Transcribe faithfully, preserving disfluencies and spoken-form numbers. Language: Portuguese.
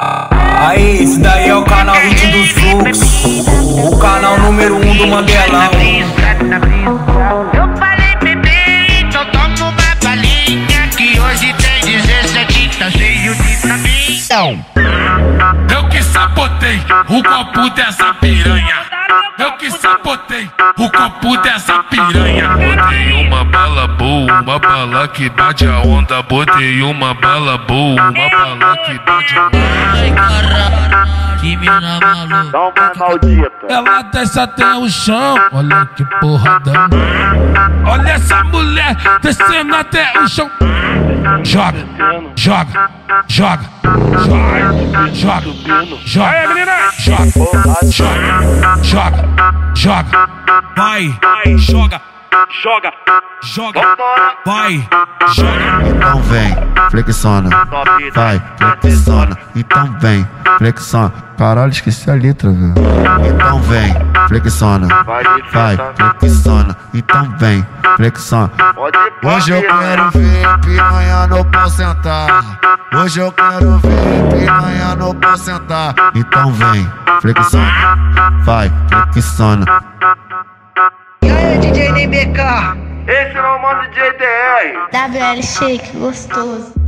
Aí, esse daí é o canal Hit dos Fluxos, o canal número um do Mandelão. Eu falei bebê, então toma uma balinha, que hoje tem dezessete, tá cheio de trambição. Eu que sabotei o copo dessa piranha, eu que sabotei o copo dessa piranha. Botei uma bala boa, uma bala que dá de a onda. Botei uma bala boa, uma bala que dá de a onda. Ai, caralho, que mina maluca, maldita. Ela desce até o chão, olha que porradão. Olha essa mulher descendo até o chão. Joga, joga, joga, joga, joga, joga, joga, joga, joga, joga. Vai, joga, joga, joga, vai, joga. Então vem, flexiona, vai, flexiona. Então vem, flexiona. Caralho, esqueci a letra, velho. Então vem, flexiona, vai, flexiona. Então vem, flexiona. Hoje eu quero ver piranha no pau sentar. Hoje eu quero ver piranha no pau sentar. Então vem, flexiona, vai, flexiona. E aí, D J N B K? Esse é o nome do J T R W L, shake gostoso.